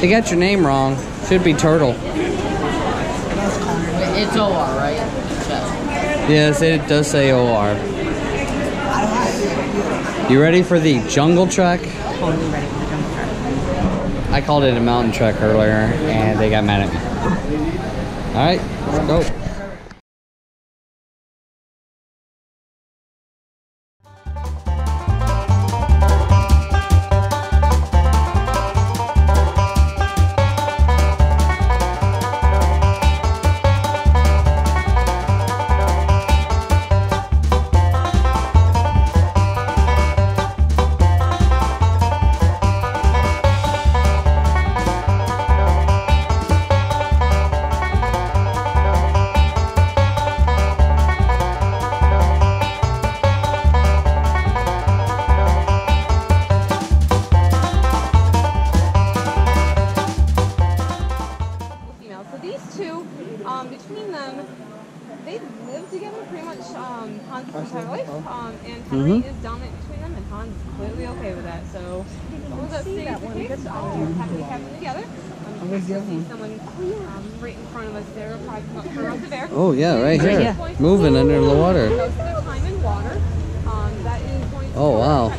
They got your name wrong. Should be Turtle. It's OR, right? Yes, it does say OR. You ready for the jungle trek? Totally ready for the jungle trek. I called it a mountain trek earlier, and they got mad at me. All right, let's go. Oh yeah, right here. Yeah. Moving under the water. Oh wow.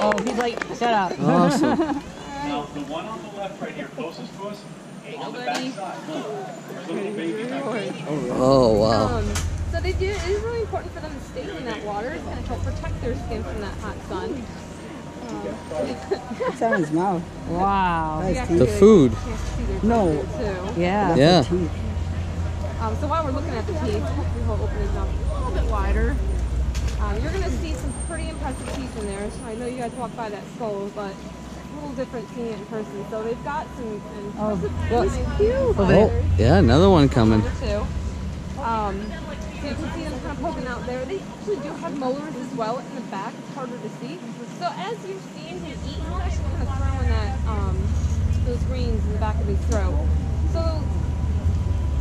Oh, he's like, shut up. Awesome. Now the one on the left right here closest to us, on the back side. Look, there's a little baby back there. Oh wow. So they do, it is really important for them to stay in that water. It's going to help protect their skin from that hot sun. That's out of his mouth. Wow. The food. No. Yeah. Yeah. So while we're looking at the teeth, we will open his mouth a little bit wider. You're going to see some pretty impressive teeth in there. So I know you guys walked by that skull, but a little different seeing it in person. So they've got some impressive teeth. Oh, yeah, another one coming. So you can see them kind of poking out there. They actually do have molars as well in the back. It's harder to see. So as you've seen him eat, he's actually kind of throwing that, those greens in the back of his throat. So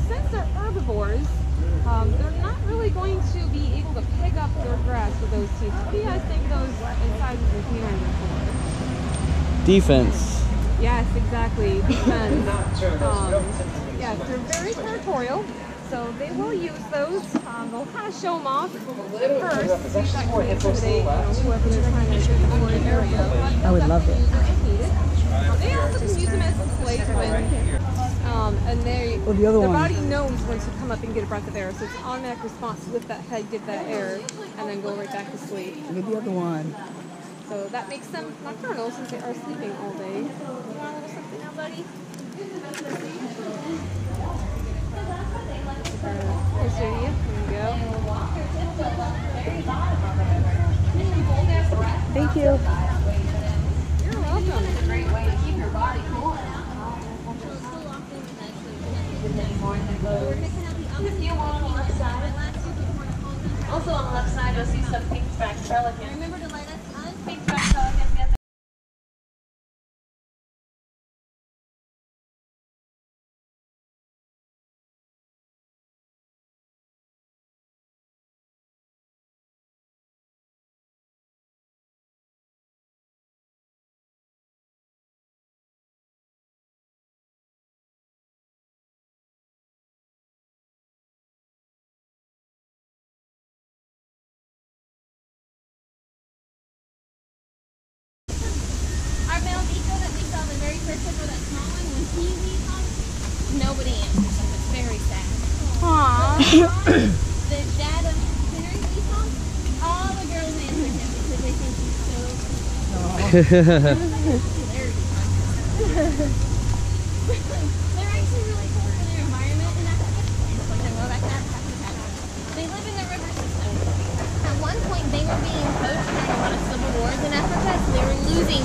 since they're herbivores, they're not really going to be able to pick up their grass with those teeth. What do you guys think those incisors and canines are for? Defense. Yes, exactly. Defense. Yes, they're very territorial. So they will use those. They'll kind of show them off at first. I would love it. They also can use them as a slate when, and their body knows when to come up and get a breath of air. So it's an automatic response to lift that head, get that air, and then go right back to sleep. Look at the other one. So that makes them nocturnal since they are sleeping all day. You want a little something now, buddy? Thank you. You're welcome. It's a great way to keep your body warm. If you want on the left side, also on the left side, you'll see some pink-backed pelicans. Remember to let us on pink-backed pelicans. Nobody answers him. It's very sad. Aww. The dad of Henry's Beacon, all the girls answer him because they think he's so They're actually really cool for their environment, and that's a good point. When they go back down, they live in the river system. At one point, they were being poached during a lot of civil wars in Africa, so they were losing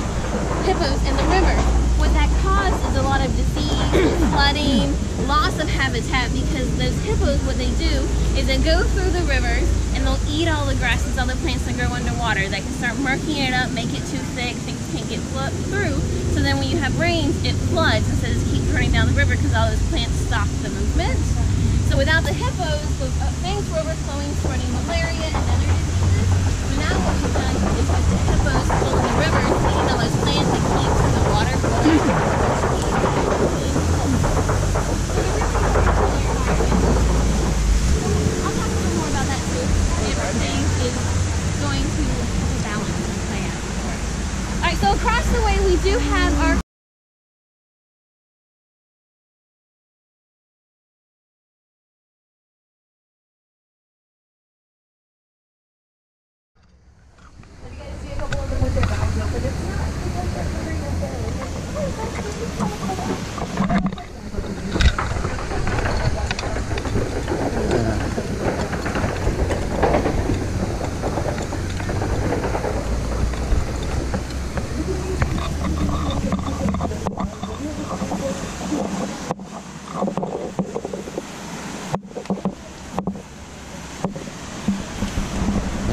hippos in the river. What that caused is a lot of disease, flooding, loss of habitat, because those hippos, what they do is they go through the rivers and they'll eat all the grasses, all the plants that grow underwater. They can start murking it up, make it too thick, things can't get through. So then when you have rains, it floods instead of just keep running down the river because all those plants stop the movement. So without the hippos, those things were overflowing, spreading malaria and other diseases. So now what we've done is with the hippos, we do have our...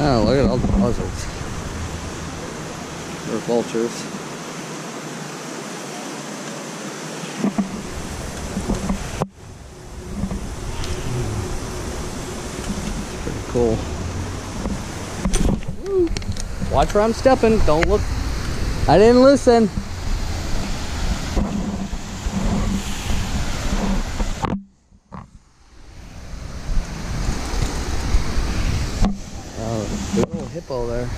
Oh, look at all the buzzards. Or vultures. It's pretty cool. Watch where I'm stepping. Don't look. I didn't listen. Hippo there.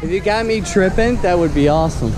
If you got me tripping, that would be awesome.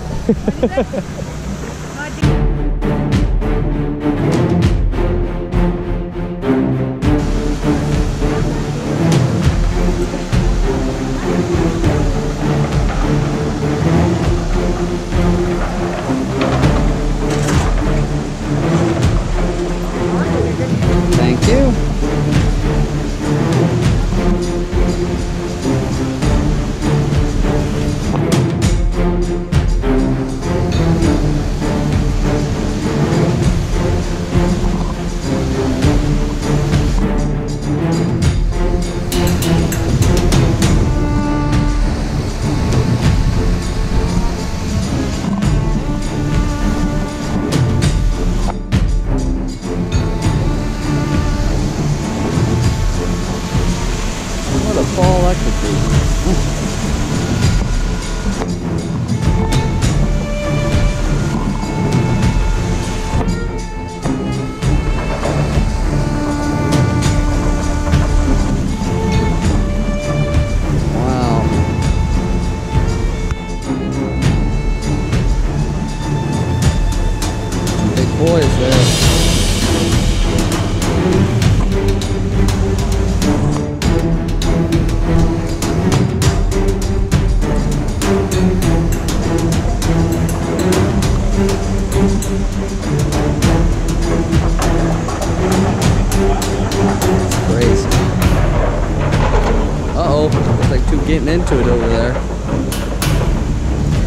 Getting into it over there.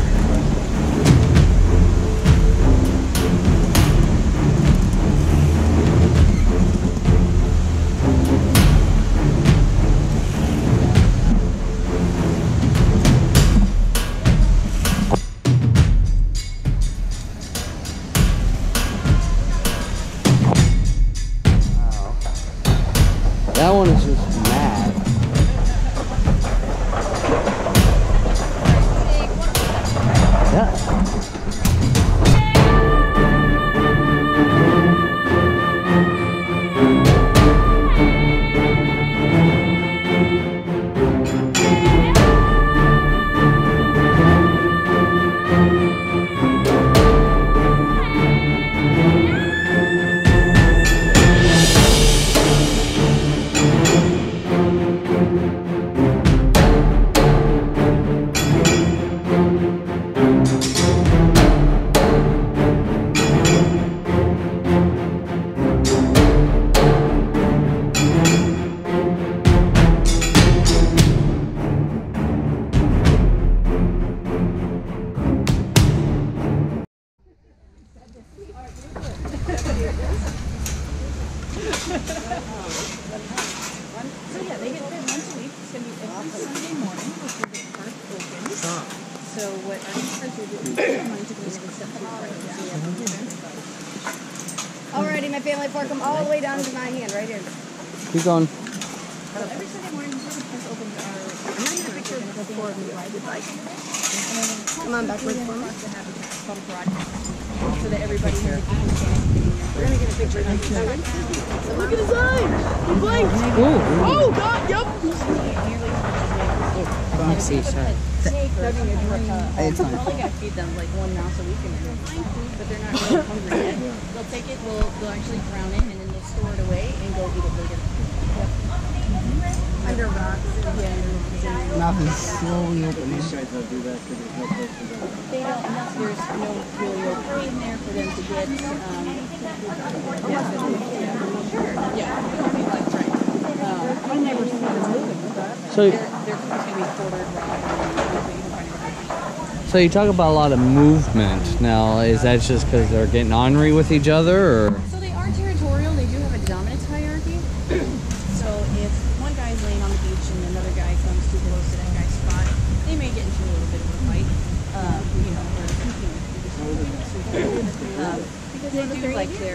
Wow. That one is just Alrighty, my family fork them all the way down to my hand right here. Keep going. Every Sunday morning, we just open our picture before we ride the bike. Come on, backwards for me. So that everybody here understands. We're going to get a picture of him. So look at his eyes! He blinked! Oh, God, yep! Let me see, sorry. It's fine. We only got to feed them like one mouse a week and they're fine, but they're not really hungry yet. They'll take it, they'll actually drown it, and then they'll store it away and go eat it later. Under rocks. Yeah. Mouth is slowly opening. These guys don't do that because there's no place to go. They don't, unless there's no really opening in there for them to get. I never see them moving. So they're supposed to be quartered rock. So you talk about a lot of movement. Now, is that just because they're getting ornery with each other, or? So they are territorial. They do have a dominance hierarchy. So if one guy's laying on the beach and another guy comes too close to that guy's spot, they may get into a little bit of a fight. You know, or because they do like their.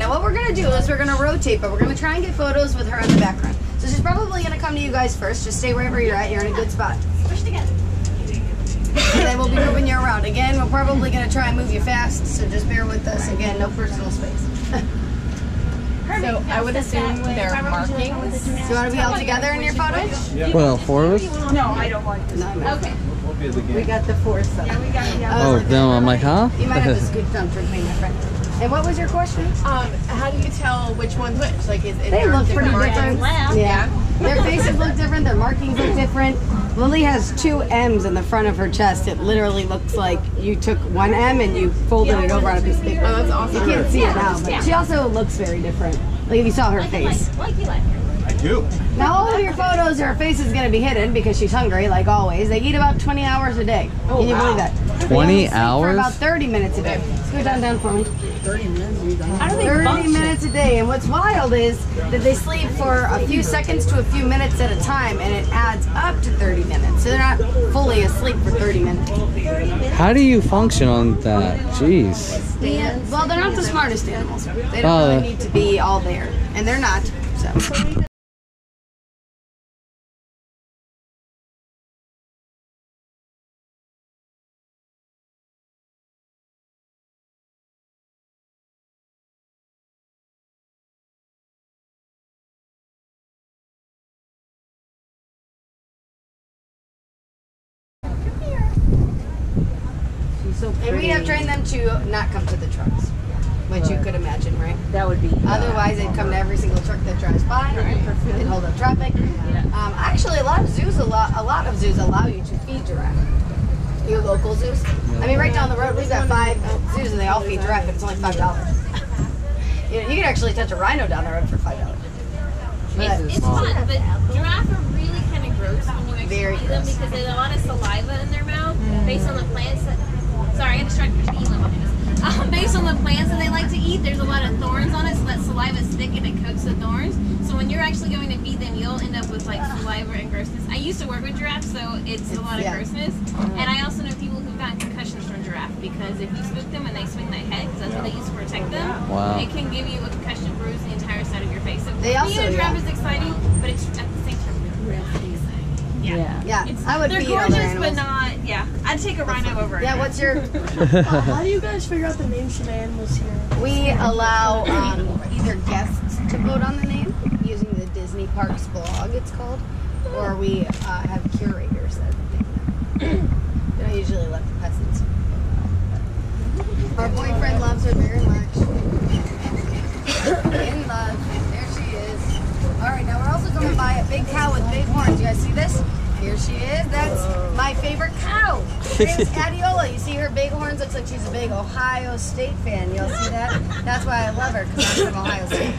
But we're going to try and get photos with her in the background. So she's probably going to come to you guys first. Just stay wherever you're at. You're in a good spot. Push it again. And then we'll be moving you around. Again, we're probably going to try and move you fast, so just bear with us. Again, no personal space. So I would assume there are markings. So you want to be all together in your photos? Yeah. Well, four of us? No, I don't want to. Okay. We got the foursome. Yeah, we got the other. Oh, no, I'm like, huh? You might have a scoop thumb for me, my friend. And what was your question? How do you tell which one's which? Like, is they look pretty different. Yeah. Their faces look different. Their markings look different. Lily has two M's in the front of her chest. It literally looks like you took one M and you folded it over on a piece of paper. Oh, that's awesome. You can't see it now, but she also looks very different. Like, if you saw her face. Like you like her. I do. Now, all of your photos, her face is going to be hidden because she's hungry, like always. They eat about 20 hours a day. Oh, can you believe that? 20 hours? For about 30 minutes a day. Scoot down for me. 30 minutes. How do they 30 minutes a day, and what's wild is that they sleep for a few seconds to a few minutes at a time, and it adds up to 30 minutes. So they're not fully asleep for 30 minutes. How do you function on that? Jeez. Yeah, well, they're not the smartest animals. They don't really need to be all there, and they're not. So. And we have trained them to not come to the trucks, which you could imagine, right? That would be. Otherwise, they'd come to every single truck that drives by. Right. They'd hold up traffic. Yeah. Actually, a lot of zoos allow you to feed giraffe. Your local zoos? I mean, right down the road, we've got 5 zoos and they all feed direct, but it's only $5. You know, you can actually touch a rhino down the road for $5. It's fun, but giraffe are really kind of gross when you actually eat them because they have a lot of saliva in their mouth based on the plants that, sorry, I got distracted from eating them. Based on the plants that they like to eat, there's a lot of thorns on it, so that saliva is thick and it coats the thorns. So when you're actually going to feed them, you'll end up with like saliva and grossness. I used to work with giraffes, so it's a lot of grossness. And I also know people who've gotten concussions from giraffe because if you spook them and they swing their head, because that's what they use to protect them, it can give you a concussion, bruise the entire side of your face. So being a giraffe is exciting, but it's at the same time really exciting. I would feed other animals. They're gorgeous, but not. I'd take a rhino over. What's your? How do you guys figure out the names of the animals here? We allow either guests to vote on the name using the Disney Parks blog. It's called, or we have curators that think that. They don't usually let the peasants. Our boyfriend loves her very much. In love. There she is. Alright, now we're also going to buy a big cow with big horns. You guys see this? Here she is. That's my favorite cow. Her name's Adiola. You see her big horns? Looks like she's a big Ohio State fan. Y'all see that? That's why I love her, because I'm from Ohio State.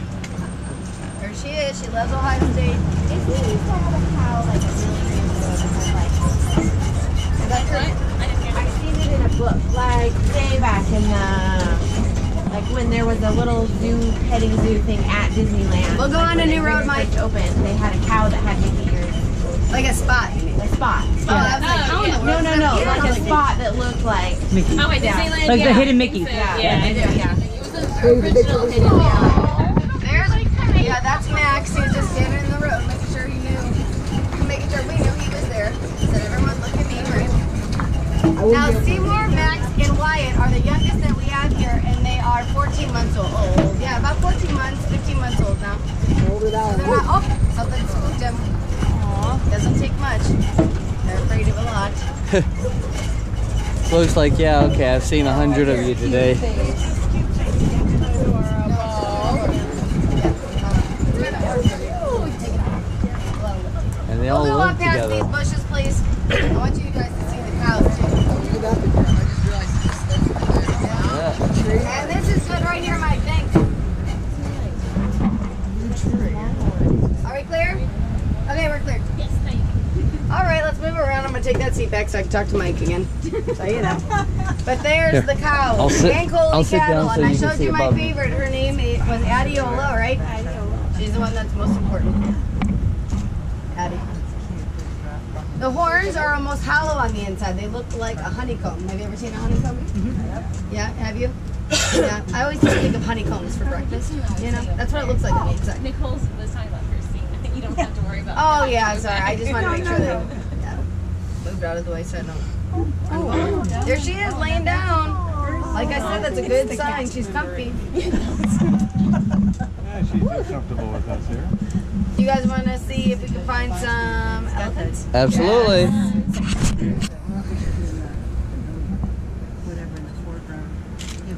There she is. She loves Ohio State. If we used to have a cow like a million years ago, that's right. In a book, like way back in the, like when there was a little zoo, petting zoo thing at Disneyland. We'll go on a new road, Mike. Open. They had a cow that had Mickey ears. Like a spot, you mean? A spot. Oh, yeah. No. Like a spot that looked like Mickey. Oh, wait, Disneyland. Like the hidden Mickey. Yeah. It was the original hidden Mickey. There's, that's Max. He was just standing in the road, making sure he knew, making sure we knew he was there. Said everyone look at me first. Now, Seymour, Max, and Wyatt are the youngest that we have here, and they are 14 months old. Yeah, about 14 months, 15 months old now. Older than something spooked them. Aww. Doesn't take much. They're afraid of a lot. Looks like, I've seen 100 of you today. And they all look together. We'll go past these bushes, please. I want you guys to see the cows, too. And this is good right here, Mike. Thanks. Are we clear? Okay, we're clear. Yes, thank you. All right, let's move around. I'm going to take that seat back so I can talk to Mike again. So you know. But there's the cows. I'll sit down so and I showed you my favorite. Her name was Adiola, right? Adiola. She's the one that's most important. Addie. The horns are almost hollow on the inside. They look like a honeycomb. Have you ever seen a honeycomb? Yeah, have you? I always think of honeycombs for breakfast. You know, that's what it looks like on the inside. Nicole's was talking about her scene. I think you don't have to worry about that. I'm sorry. I just wanted to make sure they moved out of the way so I don't. There she is, laying down. Like I said, that's a good sign. She's comfy. She's comfortable with us here. You guys want to see if we can find some elephants? Absolutely. Whatever in the foreground. In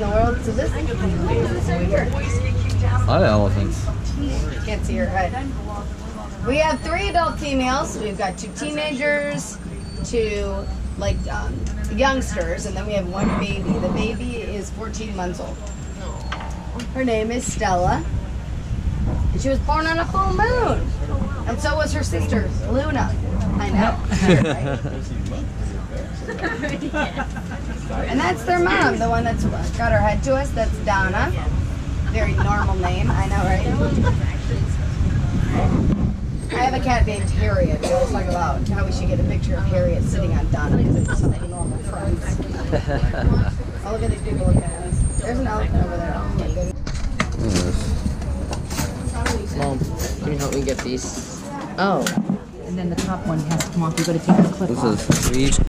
the world to this. I love elephants. You can't see your head. We have 3 adult females. We've got 2 teenagers, 2 youngsters, and then we have 1 baby. The baby is 14 months old. Her name is Stella, and she was born on a full moon. And so was her sister, Luna. I know. And that's their mom, the one that's got her head to us. That's Donna. Very normal name, I know, right? I have a cat named Harriet. We always talk about how we should get a picture of Harriet sitting on Donna because it's just like normal friends. All of the people look at us. There's an elephant over there. Oh my goodness. Mom, can you help me get these? Oh. And then the top one has to come off. You gotta take the clip off. This is sweet.